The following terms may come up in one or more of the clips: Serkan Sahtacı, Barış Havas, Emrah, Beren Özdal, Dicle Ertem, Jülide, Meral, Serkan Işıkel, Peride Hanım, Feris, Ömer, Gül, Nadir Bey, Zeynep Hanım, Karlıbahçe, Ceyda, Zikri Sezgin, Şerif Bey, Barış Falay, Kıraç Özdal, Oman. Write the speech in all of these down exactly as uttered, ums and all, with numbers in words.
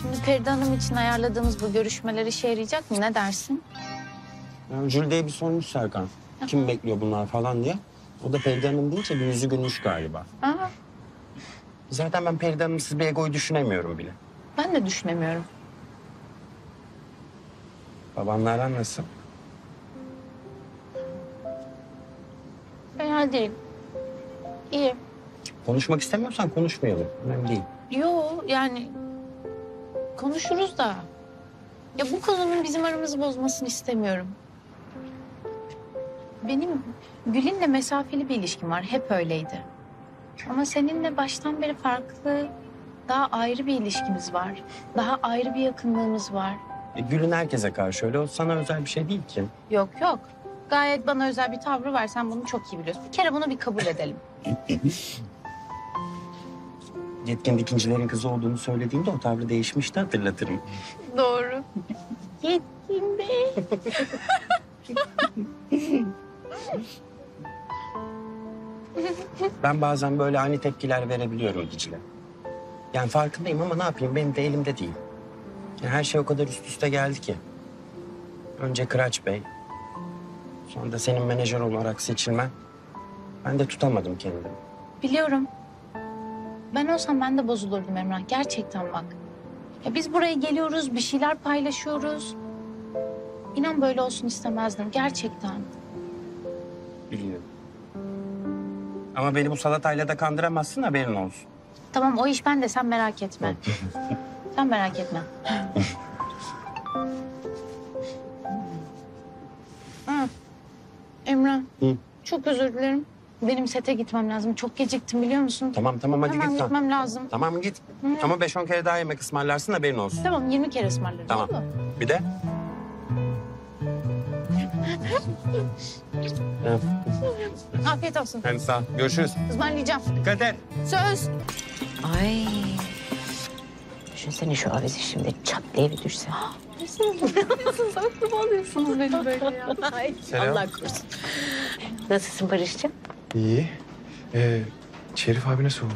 Şimdi Peride Hanım için ayarladığımız bu görüşmeler işe yarayacak mı? Ne dersin? Yani Jülide'ye bir sormuş Serkan. Ha. Kim bekliyor bunlar falan diye. O da Peride Hanım deyince bir yüzü gülmüş galiba. Aha. Zaten ben Peride Hanım'sız bir egoyu düşünemiyorum bile. Ben de düşünemiyorum. Babanlardan nasıl? Fena değil. İyi. Konuşmak istemiyorsan konuşmayalım. Önemli değil. Yok yani konuşuruz da. Ya bu konunun bizim aramızı bozmasını istemiyorum. Benim Gül'ünle mesafeli bir ilişkim var. Hep öyleydi. Ama seninle baştan beri farklı, daha ayrı bir ilişkimiz var. Daha ayrı bir yakınlığımız var. E, Gül'ün herkese karşı öyle. O sana özel bir şey değil ki. Yok yok. Gayet bana özel bir tavrı var. Sen bunu çok iyi biliyorsun. Bir kere bunu bir kabul edelim. Yetkin dikincilerin kızı olduğunu söylediğimde o tavrı değişmişti, hatırlatırım. Doğru. Yetkin Bey. Ben bazen böyle ani tepkiler verebiliyorum Dicle. Yani farkındayım ama ne yapayım, benim de elimde değil. Yani her şey o kadar üst üste geldi ki. Önce Kıraç Bey, sonra da senin menajer olarak seçilmen. Ben de tutamadım kendimi. Biliyorum. Ben olsam ben de bozulurdum Emrah. Gerçekten bak. Ya biz buraya geliyoruz, bir şeyler paylaşıyoruz. İnan böyle olsun istemezdim. Gerçekten. Biliyorum. Ama beni bu salatayla da kandıramazsın, haberin olsun. Tamam, o iş bende. Sen merak etme. Sen merak etme. Ha. Emrah. Hı? Çok özür dilerim. Benim sete gitmem lazım. Çok geciktim biliyor musun? Tamam tamam hadi tamam, git. Tamam gitmem lazım. Tamam git. Hı. Ama beş on kere daha yemek ısmarlarsın, haberin olsun. Tamam yirmi kere ısmarlarım. Tamam. Bir de. Afiyet olsun. Hadi sağ ol. Görüşürüz. Ismarlayacağım. Dikkat et. Söz. Ay. Düşünsene şu avizi şimdi çat diye bir düşse. Ne yapıyorsunuz? Aklıma alıyorsunuz beni böyle ya. Ay, Allah korusun. Nasılsın Barış'cığım? İyi. Ee, Şerif abi nasıl oldu?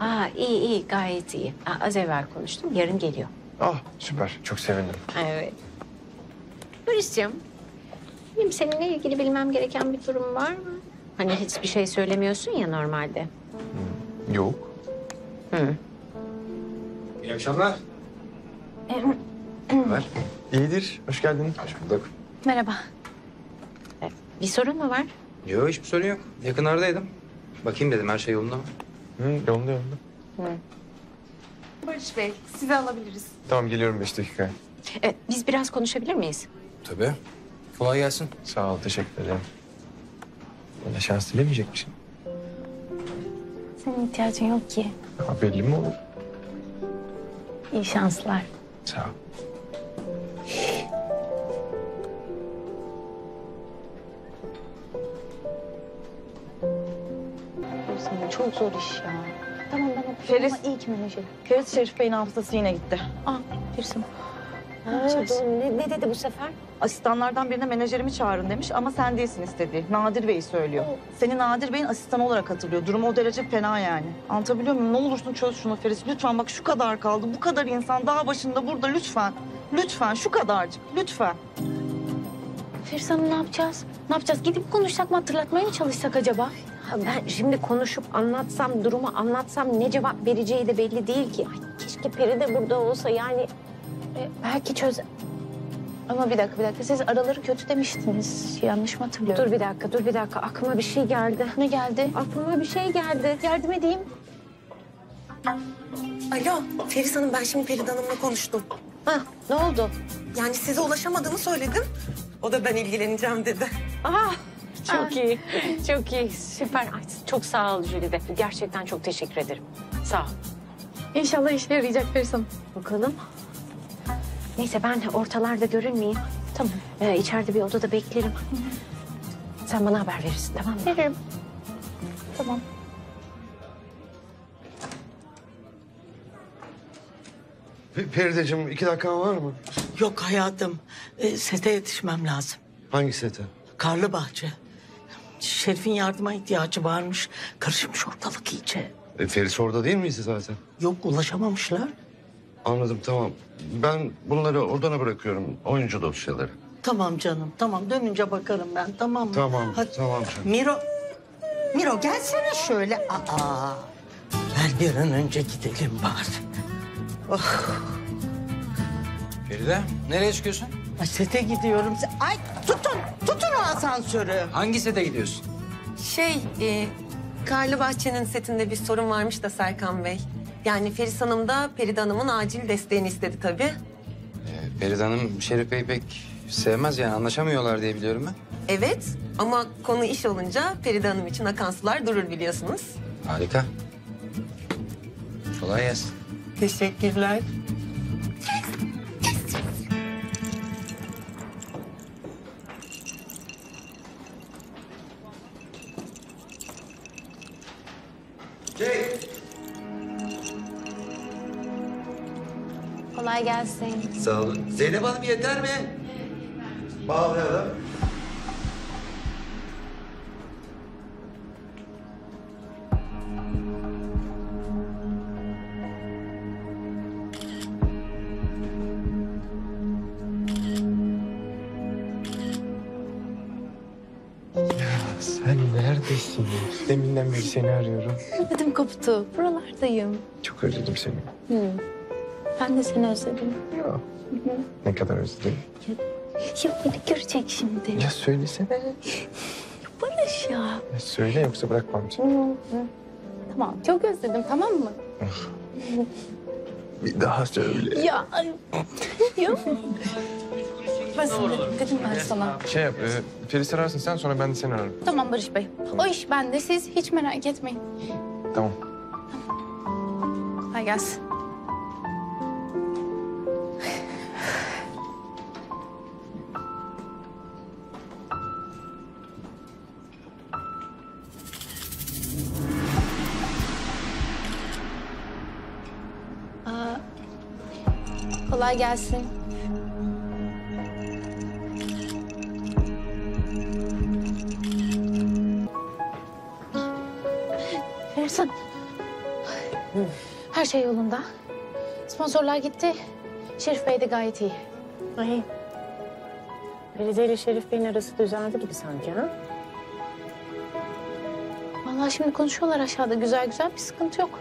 Aa, iyi iyi, gayet iyi. Aa, az evvel konuştum, yarın geliyor. Ah süper, çok sevindim. Evet. Barış'cığım, benim seninle ilgili bilmem gereken bir durum var mı? Hani hiçbir şey söylemiyorsun ya normalde. Hmm, yok. Hı. İyi akşamlar. Ee, Ömer. İyidir, hoş geldin. Hoş bulduk. Merhaba. Bir sorun mu var? Yok, hiçbir sorun yok. Yakınlardaydım. Bakayım dedim, her şey yolunda mı? Hı, yolunda yolunda. Hı. Barış Bey, sizi alabiliriz. Tamam, geliyorum beş dakika. Evet, biz biraz konuşabilir miyiz? Tabii. Kolay gelsin. Sağ ol, teşekkür ederim. Bana şans dilemeyecek misin? Senin ihtiyacın yok ki. Ha, belli mi olur? İyi şanslar. Sağ ol. Çok zor iş ya. Tamam ben okuyorum Feris, ama iyi ki menajerim. Feris Şerif Bey'in hafızası yine gitti. Aa Feris'im. Ne, ne dedi bu sefer? Asistanlardan birine menajerimi çağırın demiş ama sen değilsin istediği. Nadir Bey'i söylüyor. Evet. Seni Nadir Bey'in asistanı olarak hatırlıyor. Durumu o derece fena yani. Anlatabiliyor muyum? Ne olursun çöz şunu Feris. Lütfen bak şu kadar kaldı. Bu kadar insan daha başında burada lütfen. Lütfen şu kadarcık lütfen. Feris Hanım ne yapacağız? Ne yapacağız? Gidip konuşsak mı, hatırlatmaya mı çalışsak acaba? Ben şimdi konuşup anlatsam, durumu anlatsam ne cevap vereceği de belli değil ki. Ay, keşke Peri de burada olsa yani. E, belki çöz... Ama bir dakika, bir dakika. Siz araları kötü demiştiniz. Yanlış mı hatırlıyorum? Dur bir dakika, dur bir dakika. Aklıma bir şey geldi. Ne geldi? Aklıma bir şey geldi. Yardım edeyim. Alo, Feris Hanım ben şimdi Peride Hanım'la konuştum. Ha, ne oldu? Yani size ulaşamadığımı söyledim. O da ben ilgileneceğim dedi. Aha. Çok iyi, çok iyi, süper. Ay, çok sağ ol Jülide. Gerçekten çok teşekkür ederim. Sağ ol. İnşallah işe yarayacak Feris Hanım. Bakalım. Neyse ben ortalarda görünmeyeyim. Tamam. Ee, içeride bir odada beklerim. Hı. Sen bana haber verirsin, tamam mı? Veririm. Tamam. Perideciğim, iki dakikan var mı? Yok hayatım. E, sete yetişmem lazım. Hangi sete? Karlıbahçe. Şerif'in yardıma ihtiyacı varmış. Karışmış ortalık iyice. E, Feris orada değil miydi zaten? Yok, ulaşamamışlar. Anladım, tamam. Ben bunları odana bırakıyorum, oyuncu dosyaları. Tamam canım, tamam. Dönünce bakarım ben, tamam mı? Tamam, hadi. Tamam canım. Miro, Miro gelsene şöyle. Aa, ver bir an önce gidelim bari. Oh. Feride, nereye çıkıyorsun? Ay, sete gidiyorum. Ay tutun, tutun o asansörü. Hangi sete gidiyorsun? Şey, e, Karlıbahçe'nin setinde bir sorun varmış da Serkan Bey. Yani Feris Hanım da Peride Hanım'ın acil desteğini istedi tabii. Ee, Peride Hanım, Şerif Bey pek sevmez yani, anlaşamıyorlar diye biliyorum ben. Evet, ama konu iş olunca Peride Hanım için akan sular durur biliyorsunuz. Harika. Kolay gelsin. Teşekkürler. Kolay gelsin. Sağ olun. Zeynep Hanım yeter mi? Bağlayalım. Neredesin? Deminden beri seni arıyorum. Ödüm koptu. Buralardayım. Çok özledim seni. Hı. Ben de seni özledim. Ya. Ne kadar özledim? Ya, ya beni görecek şimdi. Ya söylesene. Ya Barış ya. Ya söyle yoksa bırakmam seni. Hı hı. Tamam. Çok özledim, tamam mı? Bir daha söyle. Ya. Ya. Dedim ben sana. Şey yap, e, Feris ararsın sen, sonra ben de seni ararım. Tamam Barış Bey. Tamam. O iş bende, siz hiç merak etmeyin. Tamam. Tamam. Hay gelsin. Aa, kolay gelsin. Sen. Her şey yolunda. Sponsorlar gitti. Şerif Bey de gayet iyi. Ay. Feride ile Şerif Bey'in arası düzeldi gibi sanki ha? Vallahi şimdi konuşuyorlar aşağıda. Güzel güzel, bir sıkıntı yok.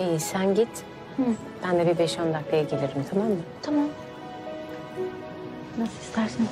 İyi, sen git. Hı. Ben de bir beş on dakikaya gelirim, tamam mı? Tamam. Nasıl isterseniz.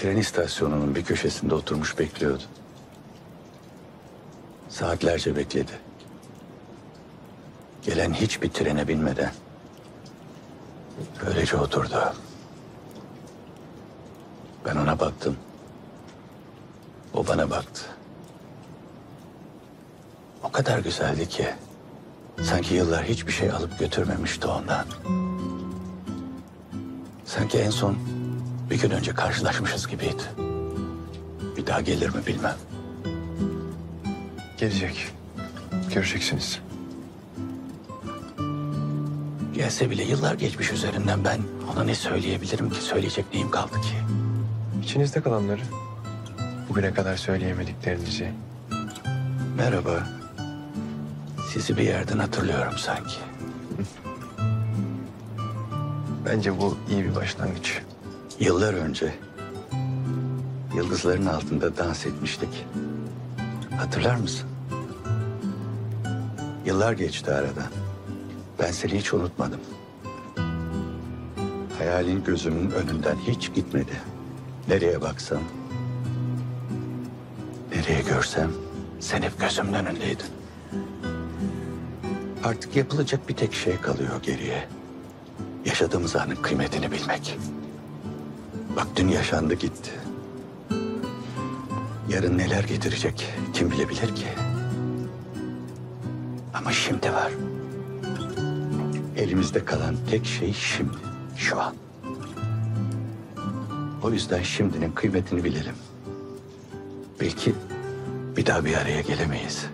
Tren istasyonunun bir köşesinde oturmuş bekliyordu. Saatlerce bekledi. Gelen hiçbir trene binmeden. Böylece oturdu. Ben ona baktım. O bana baktı. O kadar güzeldi ki. Sanki yıllar hiçbir şey alıp götürmemişti ondan. Sanki en son bir gün önce karşılaşmışız gibiydi. Bir daha gelir mi bilmem. Gelecek. Göreceksiniz. Gelse bile yıllar geçmiş üzerinden, ben ona ne söyleyebilirim ki? Söyleyecek neyim kaldı ki? İçinizde kalanları, bugüne kadar söyleyemediklerinizi. Merhaba. Sizi bir yerden hatırlıyorum sanki. Bence bu iyi bir başlangıç. Yıllar önce yıldızların altında dans etmiştik. Hatırlar mısın? Yıllar geçti aradan. Ben seni hiç unutmadım. Hayalin gözümün önünden hiç gitmedi. Nereye baksam, nereye görsem sen hep gözümün önündeydin. Artık yapılacak bir tek şey kalıyor geriye. yaşadığımız anın kıymetini bilmek. Bak dün yaşandı gitti. Yarın neler getirecek kim bilebilir ki? Ama şimdi var. Elimizde kalan tek şey şimdi, şu an. O yüzden şimdinin kıymetini bilelim. Belki bir daha bir araya gelemeyiz.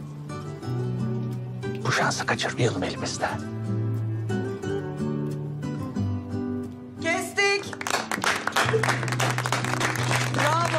Bu şansı kaçırmayalım elimizden. Kestik. Bravo.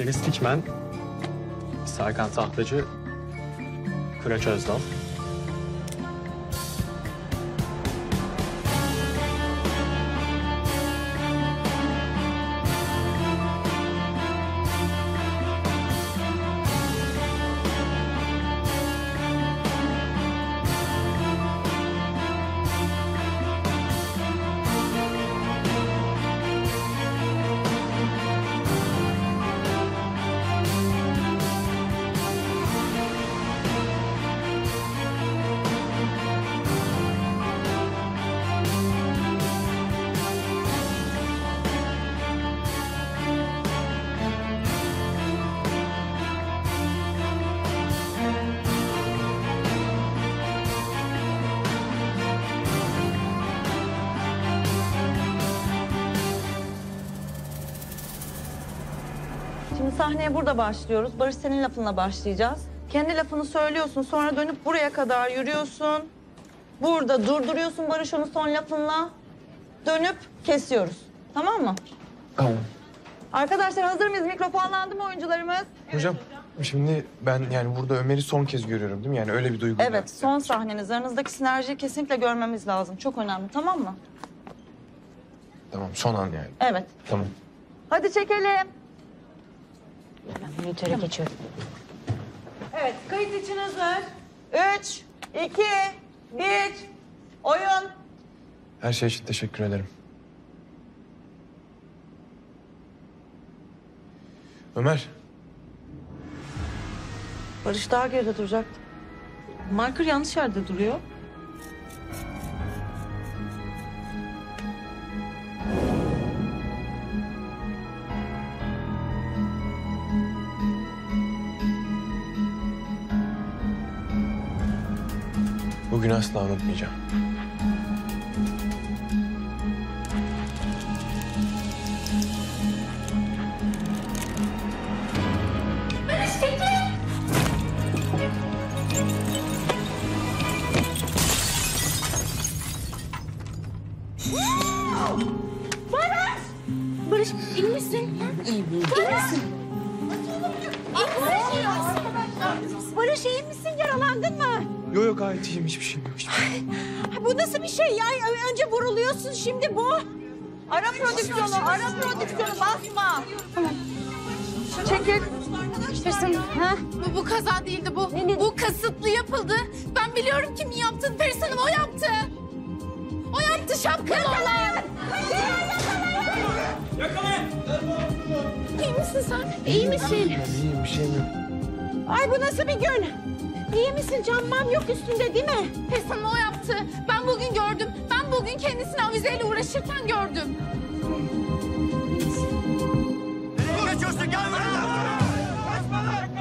Feris Dikmen, Serkan Sahtacı, Kıraç Özdal. Sahneye burada başlıyoruz. Barış senin lafınla başlayacağız. Kendi lafını söylüyorsun. Sonra dönüp buraya kadar yürüyorsun. Burada durduruyorsun Barış onu son lafınla. Dönüp kesiyoruz. Tamam mı? Tamam. Arkadaşlar hazır mıyız? Mikrofonlandı mı oyuncularımız? Hocam şimdi ben yani burada Ömer'i son kez görüyorum değil mi? Yani öyle bir duygu. Evet son sahneniz. Aranızdaki sinerjiyi kesinlikle görmemiz lazım. Çok önemli tamam mı? Tamam son an yani. Evet. Tamam. Hadi çekelim. Ben monitöre geçiyorum. Evet, kayıt için hazır. Üç, iki, bir, oyun. Her şey için teşekkür ederim. Ömer. Barış daha geride duracaktı. Marker yanlış yerde duruyor. Bugün asla unutmayacağım. Hiçbir şey yok. Ay, bu nasıl bir şey ya? Önce vuruluyorsun şimdi bu. Ara prodüksiyonu, ara prodüksiyonu basma. Tamam. Çekil. Persin, ha? Bu, bu kaza değildi bu. Ne, ne? Bu kasıtlı yapıldı. Ben biliyorum kim yaptı. Persin Hanım o yaptı. O yaptı şapkalı olan. Yakalayın. İyi misin sen? İyi misin? İyiyim bir şeyim yok. Ay bu nasıl bir gün? İyi misin? Canmam yok üstünde değil mi? Pesan'ı o yaptı. Ben bugün gördüm. Ben bugün kendisini avizeyle uğraşırken gördüm. Nereye geçiyorsun? Gel buraya! Kaçma lan!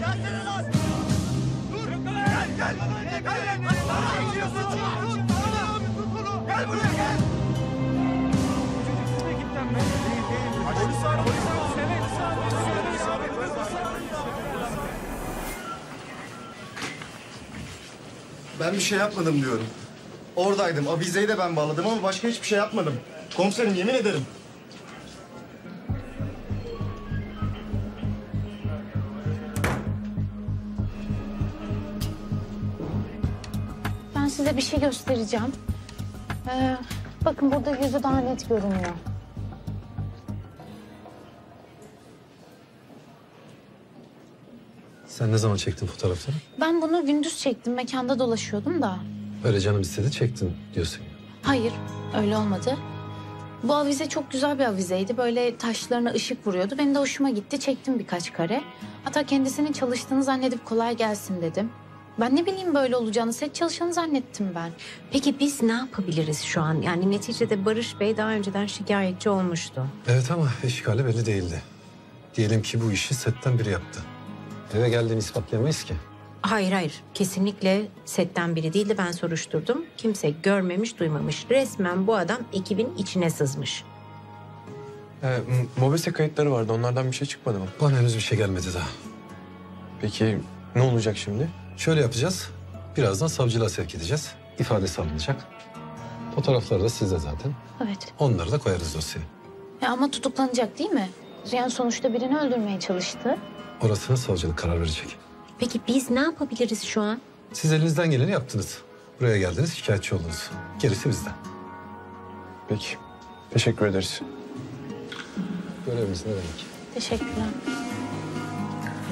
Gelsene lan! Dur! Gel gel! Nereye gidiyorsun? Gel buraya gel! Çocuk size gitten ben değil değil. Açık saniye! Polis saniye! Ben bir şey yapmadım diyorum. Oradaydım. Avizeyi de ben bağladım ama başka hiçbir şey yapmadım. Komiserim yemin ederim. size bir şey göstereceğim. Ee, bakın burada yüzü daha net görünüyor. Sen ne zaman çektin fotoğrafları? Ben bunu gündüz çektim. Mekanda dolaşıyordum da. Öyle canım istedi çektin diyorsun. Hayır öyle olmadı. Bu avize çok güzel bir avizeydi. Böyle taşlarına ışık vuruyordu. Benim de hoşuma gitti. Çektim birkaç kare. Hatta kendisinin çalıştığını zannedip kolay gelsin dedim. Ben ne bileyim böyle olacağını, set çalışanı zannettim ben. Peki biz ne yapabiliriz şu an? Yani neticede Barış Bey daha önceden şikayetçi olmuştu. Evet ama işgali belli değildi. Diyelim ki bu işi setten biri yaptı. Eve geldiğini ispatlayamayız ki. Hayır hayır. Kesinlikle setten biri değildi. Ben soruşturdum. Kimse görmemiş, duymamış. Resmen bu adam ekibin içine sızmış. Ee, mobese kayıtları vardı. Onlardan bir şey çıkmadı mı? Bana henüz bir şey gelmedi daha. Peki ne olacak şimdi? Şöyle yapacağız. Birazdan savcılığa sevk edeceğiz. İfadesi alınacak. Fotoğrafları da sizde zaten. Evet. Onları da koyarız dosyaya. Ya ama tutuklanacak değil mi? Yani sonuçta birini öldürmeye çalıştı. Orasına savcılık karar verecek. Peki biz ne yapabiliriz şu an? Siz elinizden geleni yaptınız. Buraya geldiniz, şikayetçi oldunuz. Gerisi bizden. Peki. Teşekkür ederiz. Görevimiz ne demek? Teşekkürler.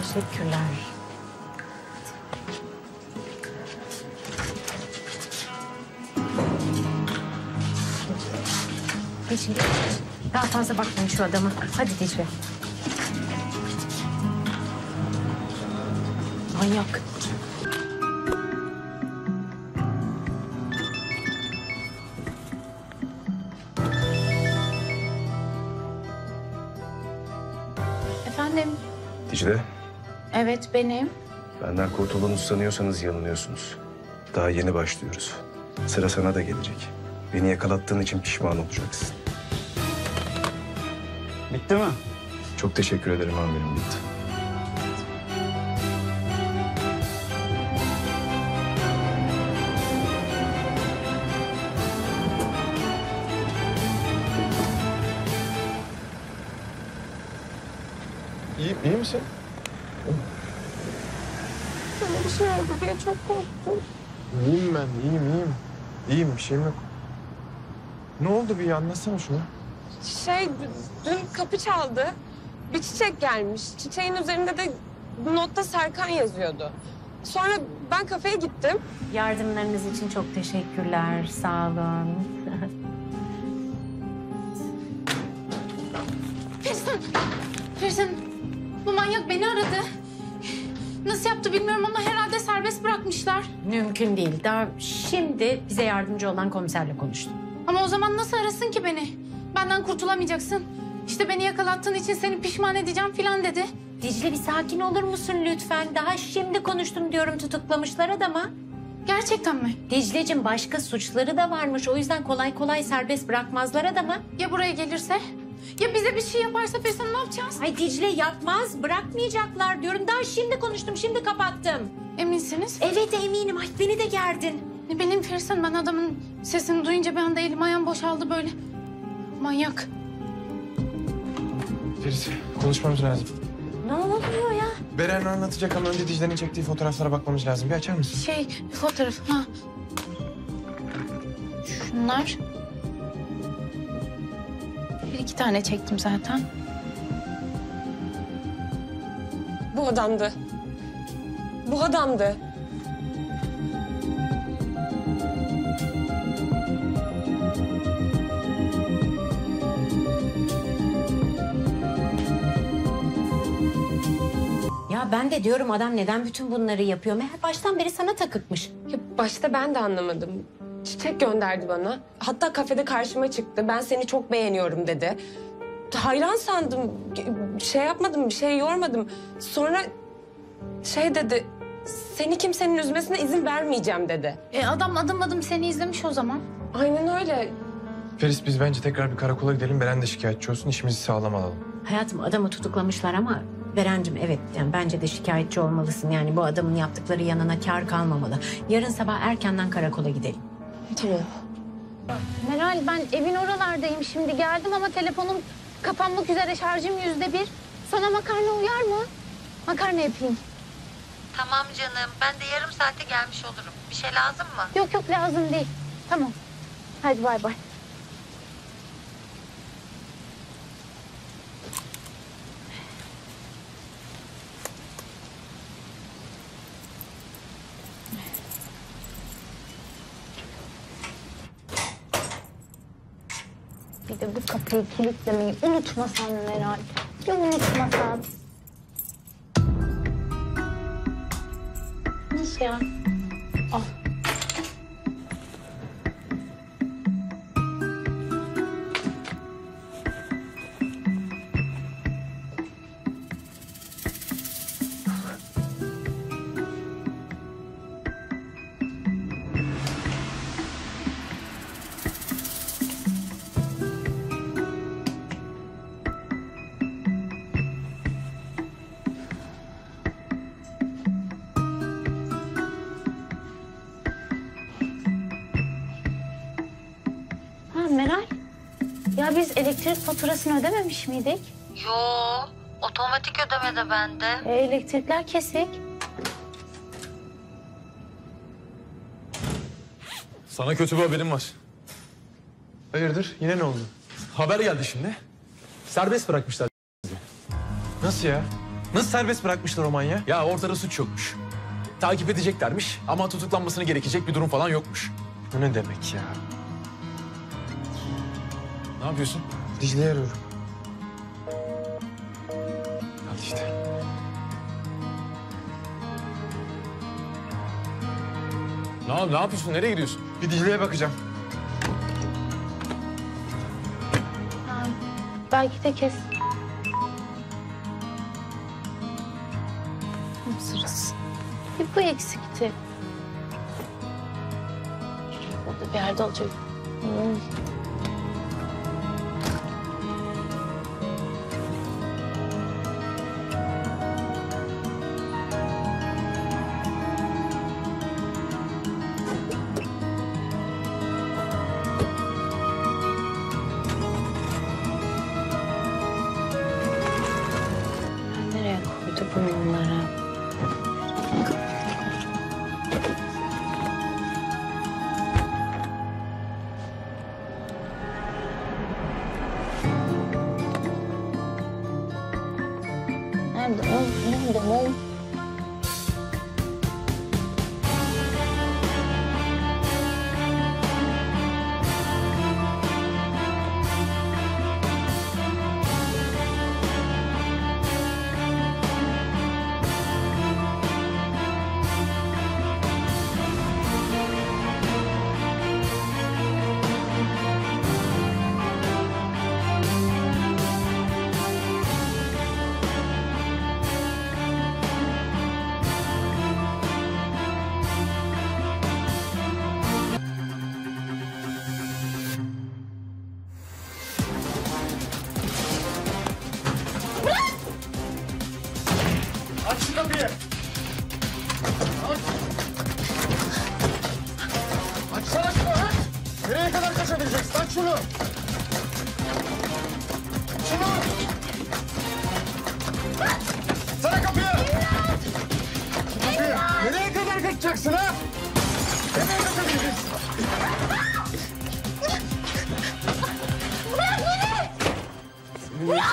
Teşekkürler. Geçin, geçin. Daha fazla bakmayın şu adama. Hadi Dicle. Manyak. Efendim? Dicle? Evet, benim. Benden kurtulduğunu sanıyorsanız yanılıyorsunuz. Daha yeni başlıyoruz. Sıra sana da gelecek. Beni yakalattığın için pişman olacaksın. Bitti mi? Çok teşekkür ederim amirim, bitti. İyi misin? Sana bir şey oldu diye çok korktum. İyiyim ben, iyiyim, iyiyim. İyiyim, bir şeyim yok. Ne oldu bir anlatsana şunu. Şey, dün kapı çaldı. Bir çiçek gelmiş. Çiçeğin üzerinde de notta Serkan yazıyordu. Sonra ben kafeye gittim. Yardımlarınız için çok teşekkürler, sağ olun. Fersan, Fersan. Bu manyak beni aradı. Nasıl yaptı bilmiyorum ama herhalde serbest bırakmışlar. Mümkün değil. Daha şimdi bize yardımcı olan komiserle konuştum. Ama o zaman nasıl arasın ki beni? Benden kurtulamayacaksın. İşte beni yakalattığın için seni pişman edeceğim falan dedi. Dicle bir sakin olur musun lütfen? Daha şimdi konuştum diyorum, tutuklamışlar adamı. Gerçekten mi? Dicle'cim başka suçları da varmış. O yüzden kolay kolay serbest bırakmazlar adamı. Ya buraya gelirse? Ya bize bir şey yaparsa Fersan ne yapacağız? Ay Dicle yapmaz, bırakmayacaklar diyorum. Daha şimdi konuştum, şimdi kapattım. Eminsiniz? Evet eminim. Ay beni de gerdin. Benim Fersan, ben adamın sesini duyunca bir anda elim ayağım boşaldı böyle. Manyak. Feris, konuşmamız lazım. Ne oluyor ya? Beren anlatacak ama önce Dicle'nin çektiği fotoğraflara bakmamız lazım. Bir açar mısın? Şey, fotoğraf, ha. Şunlar. İki tane çektim zaten. Bu adamdı. Bu adamdı. Ya ben de diyorum adam neden bütün bunları yapıyor? Meğer baştan beri sana takıkmış. Ya başta ben de anlamadım. Çiçek gönderdi bana. Hatta kafede karşıma çıktı. Ben seni çok beğeniyorum dedi. Hayran sandım. Şey yapmadım, bir şey yormadım. Sonra şey dedi. Seni kimsenin üzmesine izin vermeyeceğim dedi. E adam adım adım seni izlemiş o zaman. Aynen öyle. Feris biz bence tekrar bir karakola gidelim. Beren de şikayetçi olsun. İşimizi sağlam alalım. Hayatım adamı tutuklamışlar ama... Berencim evet yani bence de şikayetçi olmalısın. Yani bu adamın yaptıkları yanına kâr kalmamalı. Yarın sabah erkenden karakola gidelim. Tamam. Meral ben evin oralardayım şimdi geldim ama telefonum kapanmak üzere şarjım yüzde bir. Sana makarna uyar mı? Makarna yapayım. Tamam canım, ben de yarım saate gelmiş olurum. Bir şey lazım mı? Yok yok, lazım değil. Tamam. Hadi bay bay. Bir de bu kapıyı kilitlemeyi unutmasan Meral. Ya unutmasan. Nasıl ya? Al. Biz elektrik faturasını ödememiş miydik? Yo, otomatik ödeme de bende. E, elektrikler kesik. Sana kötü bir haberim var. Hayırdır? Yine ne oldu? Haber geldi şimdi. Serbest bırakmışlar. Nasıl ya? Nasıl serbest bırakmışlar Oman ya? Ya ortada suç yokmuş. Takip edeceklermiş ama tutuklanmasına gerekecek bir durum falan yokmuş. Bu ne demek ya? Ne yapıyorsun? Dicle'yi arıyorum. Hadi işte. Ne, ne yapıyorsun? Nereye gidiyorsun? Bir Dicle'ye bakacağım. Ha, belki de kes. Nasılsın? Bir bu eksikti. Burada bir yerde olacak. Hmm.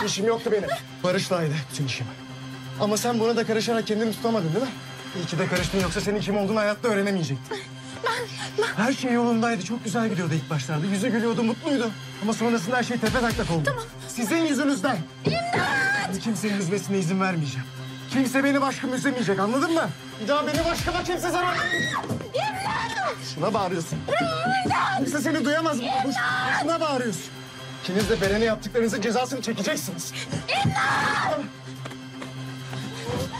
İşim yoktu benim. Barış'laydı bütün işim. Ama sen buna da karışarak kendini tutamadın değil mi? İyi ki de karıştın, yoksa senin kim olduğunu hayatta öğrenemeyecektin. Ben, ben... Her şey yolundaydı, çok güzel gidiyordu ilk başlarda. Yüzü gülüyordu, mutluydu. Ama sonrasında her şey tepe taklak oldu. Tamam. Sizin yüzünüzden. İmdat! Kimsenin üzmesine izin vermeyeceğim. Kimse beni başkam üzemeyecek, anladın mı? Bir daha beni başkama kimse zarar... İmdat! Şuna bağırıyorsun. İmdat! Kimse seni duyamaz. İmdat! Şuna bağırıyorsun. İkiniz de Beren'e yaptıklarınızın cezasını çekeceksiniz. İmdat!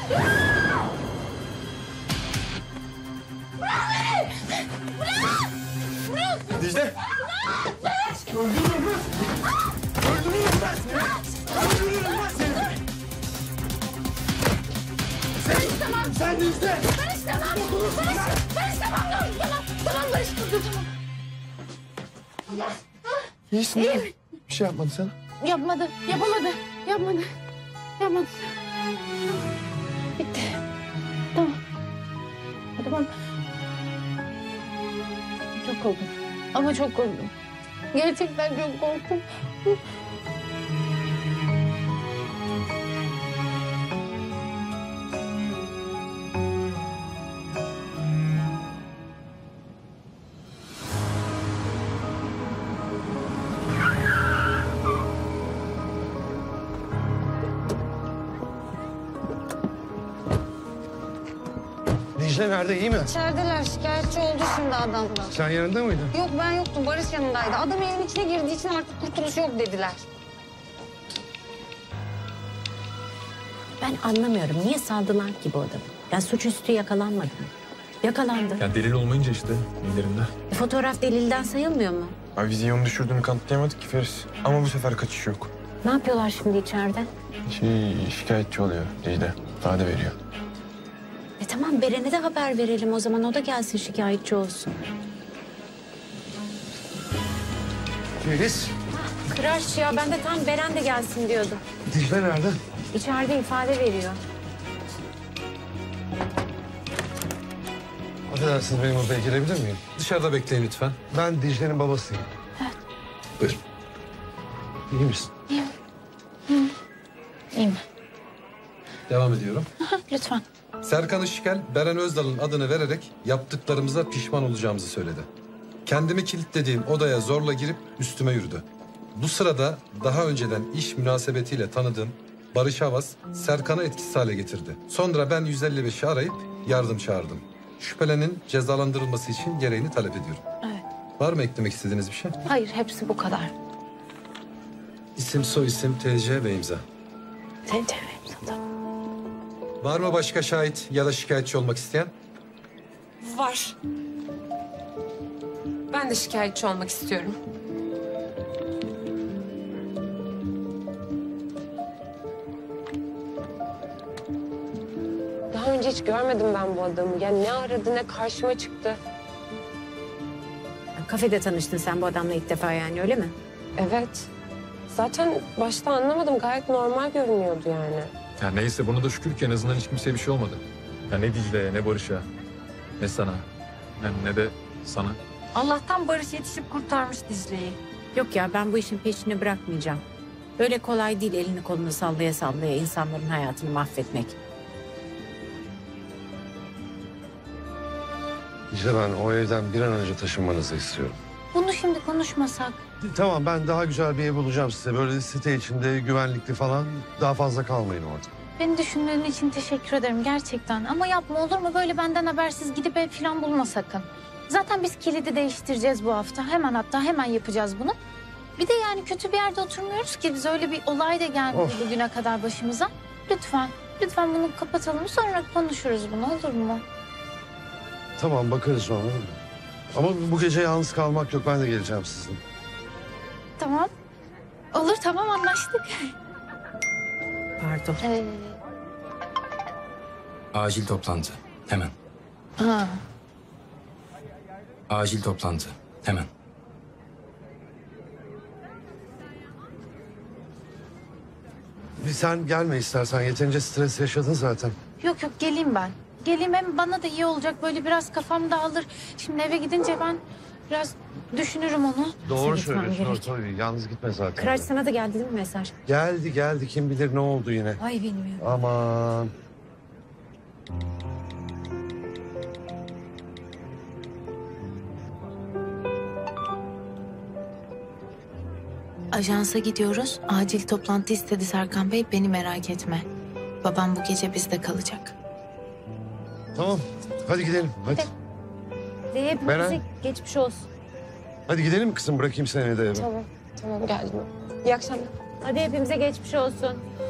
Bırak beni! Bırak! Bırak! Dicle! Bırak! Öldürürüm lan seni! Öldürürüm lan seni! Öldürürüm lan seni! Barış tamam! Sen Dicle! Barış tamam! Barış! Barış tamam! Tamam! Tamam Barış! Tamam! Allah! İyisin değil mi? Bir şey yapmadı sana. Yapmadı, yapamadı, yapmadı, yapmadı. Bitti. Tamam. tamam. Çok korktum. Ama çok korktum. Gerçekten çok korktum. Dicle nerede, iyi mi? İçerideler, şikayetçi oldu şimdi adamla. Sen yanında mıydın? Yok, ben yoktum, Barış yanındaydı. Adam evin içine girdiği için artık kurtuluş yok dediler. Ben anlamıyorum, niye saldılar ki bu adamı? Ya suçüstü yakalanmadı mı? Yakalandı. Ya delil olmayınca işte, ellerinde. E, fotoğraf delilden sayılmıyor mu? Abi vizyonu düşürdüğünü kanıtlayamadık ki Feris. Ama bu sefer kaçış yok. Ne yapıyorlar şimdi içeride? Şey, şikayetçi oluyor Ceyda, ifade veriyor. E tamam, Beren'e de haber verelim o zaman. O da gelsin, şikayetçi olsun. Feris. Ha, kıraş ya. Ben de tam Beren de gelsin diyordum. Dicle nerede? İçeride ifade veriyor. Affedersiniz, benim odaya girebilir miyim? Dışarıda bekleyin lütfen. Ben Dicle'nin babasıyım. Evet. Buyurun. İyi misin? İyiyim. Hı. İyiyim. Devam ediyorum. Aha, lütfen. Serkan Işıkel, Beren Özdal'ın adını vererek yaptıklarımıza pişman olacağımızı söyledi. Kendimi kilitlediğim odaya zorla girip üstüme yürüdü. Bu sırada daha önceden iş münasebetiyle tanıdığım Barış Havas, Serkan'ı etkisiz hale getirdi. Sonra ben yüz elli beşi arayıp yardım çağırdım. Şüphelenin cezalandırılması için gereğini talep ediyorum. Evet. Var mı eklemek istediğiniz bir şey? Hayır, hepsi bu kadar. İsim, soy isim, T C ve imza. T C ve imza, tamam. Var mı başka şahit ya da şikayetçi olmak isteyen? Var. Ben de şikayetçi olmak istiyorum. Daha önce hiç görmedim ben bu adamı. Yani ne aradı, ne karşıma çıktı. Kafede tanıştın sen bu adamla ilk defa yani, öyle mi? Evet. Zaten başta anlamadım. Gayet normal görünüyordu yani. Ya neyse, buna da şükür ki en azından hiç kimseye bir şey olmadı. Ya ne Dicle'ye, ne Barış'a, ne sana, yani ne de sana. Allah'tan Barış yetişip kurtarmış Dicle'yi. Yok ya, ben bu işin peşini bırakmayacağım. Öyle kolay değil elini kolunu sallaya sallaya insanların hayatını mahvetmek. İşte ben o evden bir an önce taşınmanızı istiyorum. Bunu şimdi konuşmasak. Tamam, ben daha güzel bir ev bulacağım size. Böyle site içinde, güvenlikli falan. Daha fazla kalmayın orada. Beni düşünmenin için teşekkür ederim gerçekten. Ama yapma, olur mu? Böyle benden habersiz gidip ev falan bulma sakın. Zaten biz kilidi değiştireceğiz bu hafta. Hemen, hatta hemen yapacağız bunu. Bir de yani kötü bir yerde oturmuyoruz ki. Biz öyle bir olay da gelmedi of. Bugüne kadar başımıza. Lütfen, lütfen bunu kapatalım. Sonra konuşuruz bunu, olur mu? Tamam, bakarız sonra. Ama bu gece yalnız kalmak yok. Ben de geleceğim sizin. Tamam. Olur, tamam, anlaştık. Pardon. Ee... Acil toplantı. Hemen. Ha. Acil toplantı. Hemen. Sen gelme istersen. Yeterince stres yaşadın zaten. Yok yok, geleyim ben. Geleyim, hem bana da iyi olacak. Böyle biraz kafam dağılır. Şimdi eve gidince ben biraz düşünürüm onu. Doğru söylüyorsun, doğru tabii. Yalnız gitme zaten. Kıraç sana da geldi değil mi mesaj? Geldi geldi. Kim bilir ne oldu yine. Ay bilmiyorum. Aman. Ajansa gidiyoruz. Acil toplantı istedi Serkan Bey. Beni merak etme. Babam bu gece bizde kalacak. Tamam. Hadi gidelim. Hadi. Hadi hepimize geçmiş olsun. Hadi gidelim kızım. Bırakayım seni de eve. Tamam. Tamam geldim. İyi akşamlar. Hadi hepimize geçmiş olsun.